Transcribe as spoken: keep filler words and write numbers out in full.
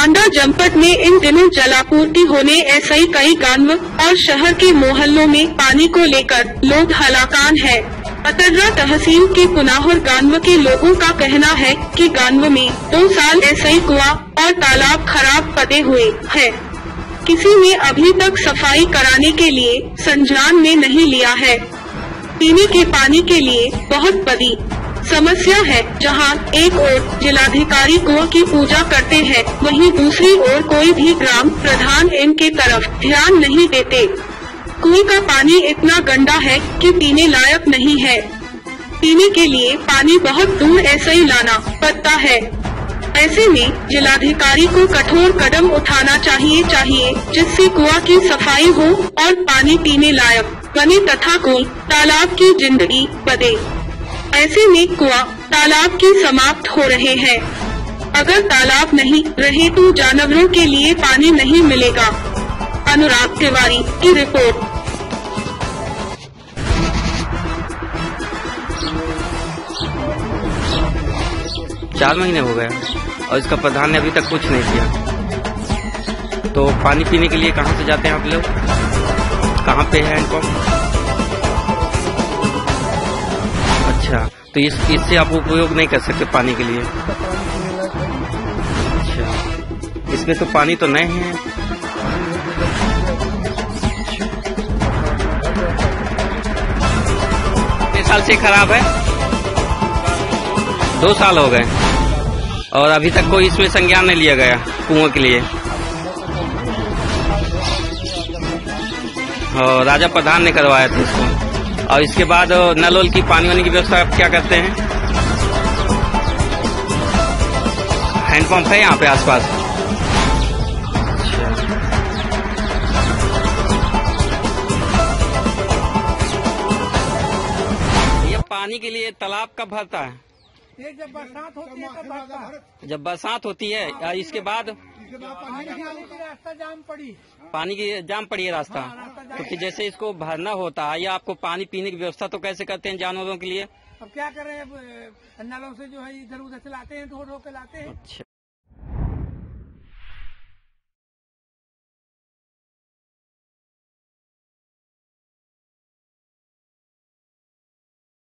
बांदा जनपद में इन दिनों जलापूर्ति होने ऐसे ही कई गांव और शहर के मोहल्लों में पानी को लेकर लोग हलाकान हैं। पतर्रा तहसील के पुनाहर गांव के लोगों का कहना है कि गांव में दो साल ऐसे ही कुआं और तालाब खराब पड़े हुए हैं। किसी ने अभी तक सफाई कराने के लिए संज्ञान में नहीं लिया है। पीने के पानी के लिए बहुत बड़ी समस्या है, जहां एक ओर जिलाधिकारी कुओं की पूजा करते हैं, वहीं दूसरी ओर कोई भी ग्राम प्रधान इनके तरफ ध्यान नहीं देते। कुएं का पानी इतना गंदा है कि पीने लायक नहीं है। पीने के लिए पानी बहुत दूर ऐसे ही लाना पड़ता है। ऐसे में जिलाधिकारी को कठोर कदम उठाना चाहिए चाहिए जिससे कुआं की सफाई हो और पानी पीने लायक बने तथा कोई तालाब की जिंदगी बदे। ऐसे में कुआं तालाब की समाप्त हो रहे हैं। अगर तालाब नहीं रहे तो जानवरों के लिए पानी नहीं मिलेगा। अनुराग तिवारी की रिपोर्ट। चार महीने हो गए और इसका प्रधान ने अभी तक कुछ नहीं किया। तो पानी पीने के लिए कहाँ से जाते हैं आप लोग? कहाँ पे है इनको? अच्छा, तो इस इससे आप उपयोग नहीं कर सकते पानी के लिए? अच्छा, इसमें तो पानी तो नहीं है। कितने साल से खराब है? दो साल हो गए और अभी तक कोई इसमें संज्ञान नहीं लिया गया कुओं के लिए। और राजा प्रधान ने करवाया था इसको। और इसके बाद नल वल की पानी वानी की व्यवस्था आप क्या करते हैं? हैंडपंप है यहाँ पे आसपास? ये पानी के लिए तालाब कब भरता है? ये जब बरसात होती है तब भरता है। जब बरसात होती है इसके बाद रास्ता जाम पड़ी, पानी की जाम पड़ी है रास्ता। क्योंकि तो जैसे इसको भरना होता है या आपको पानी पीने की व्यवस्था तो कैसे करते हैं जानवरों के लिए? अब क्या कर रहे हैं, नलों से जो है इधर उधर से लाते हैं, धो धो के लाते हैं। अच्छा।